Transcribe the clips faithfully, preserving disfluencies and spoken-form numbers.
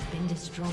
has been destroyed.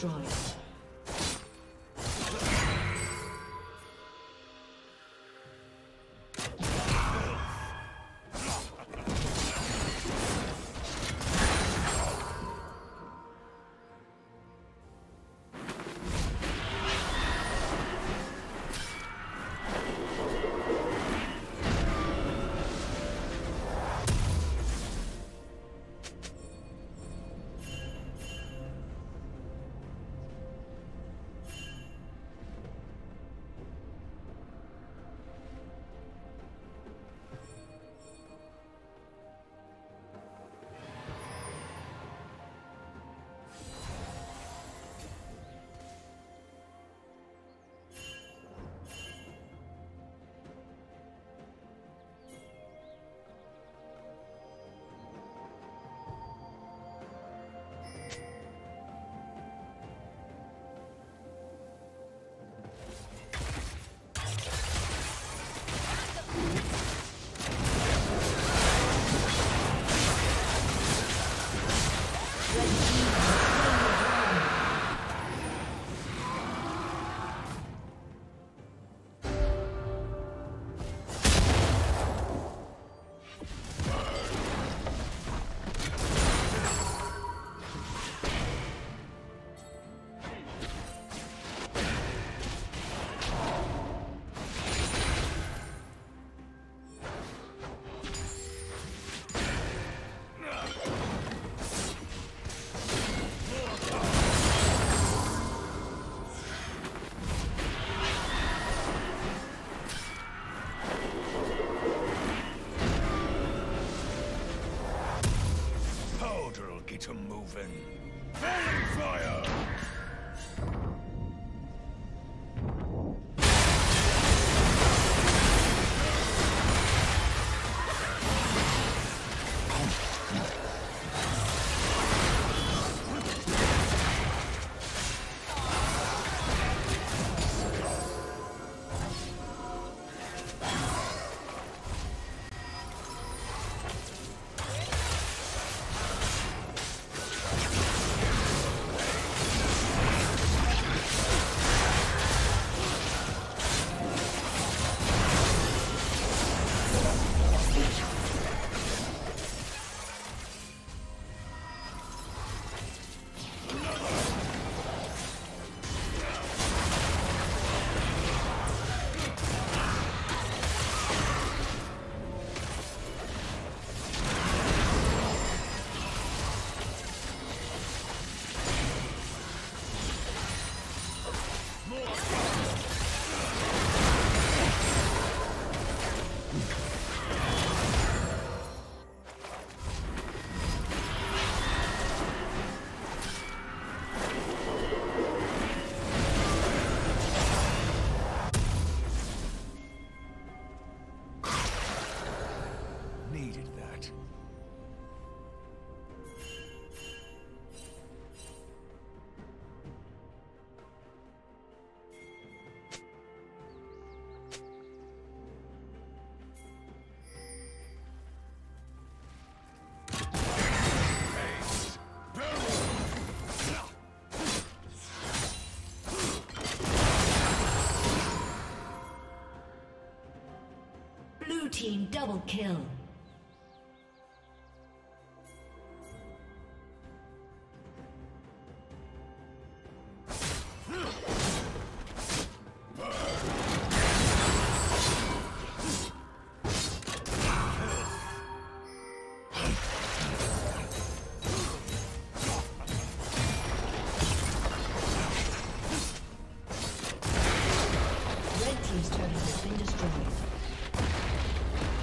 Drawing. To move in. Fairy fire! team double kill.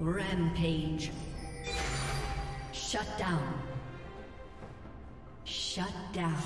Rampage. Shut down. Shut down.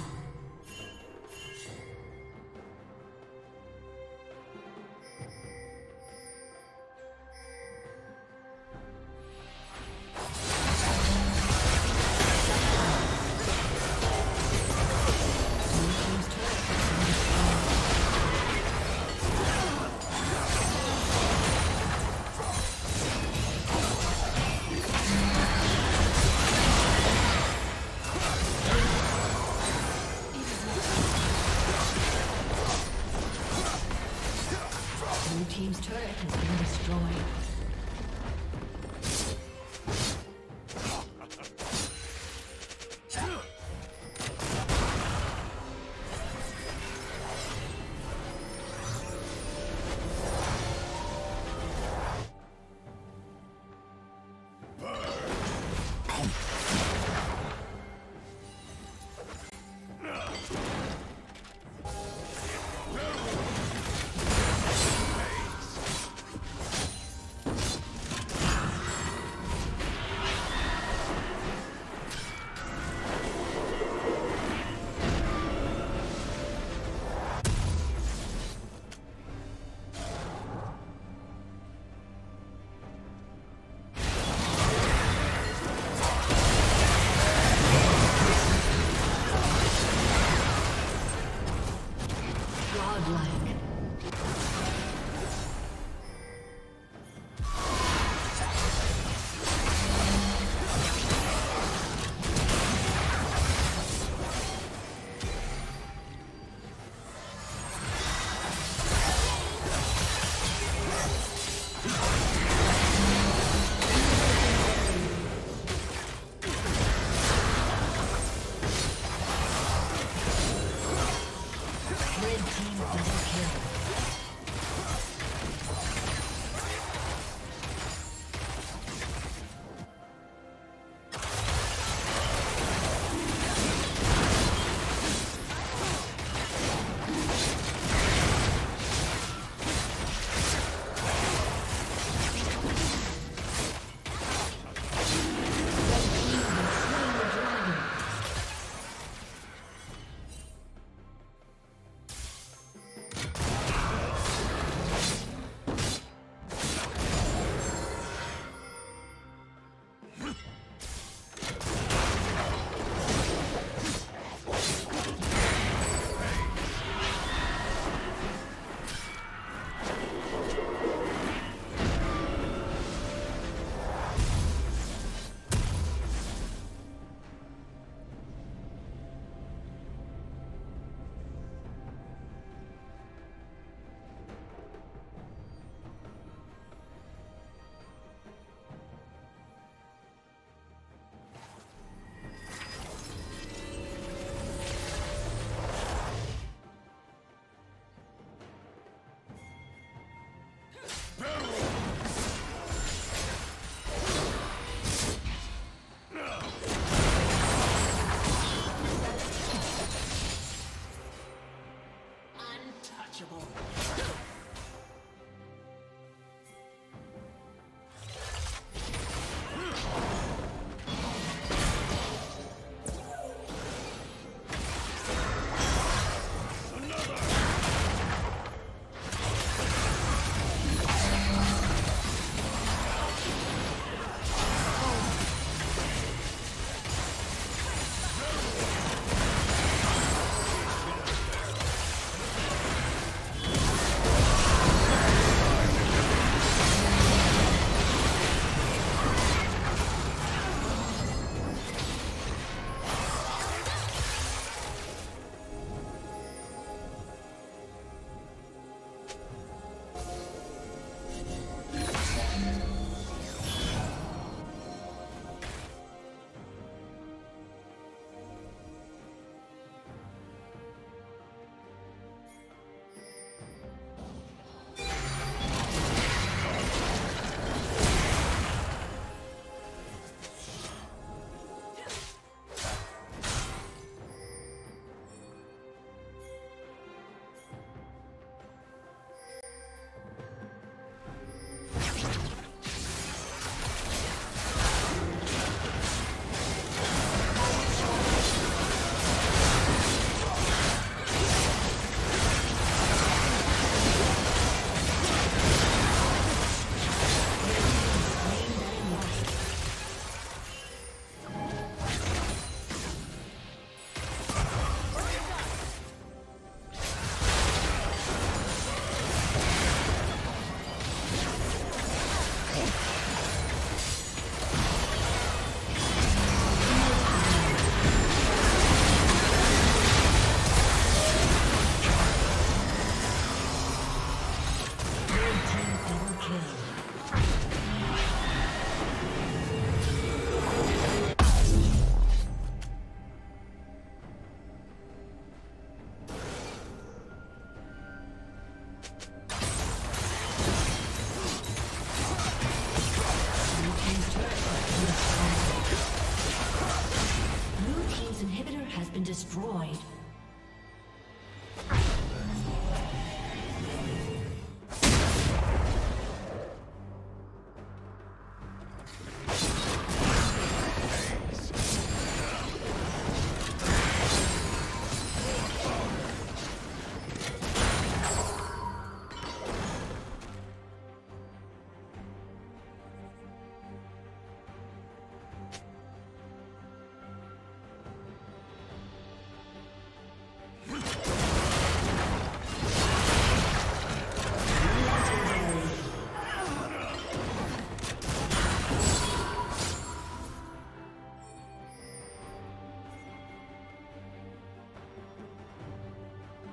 has been destroyed.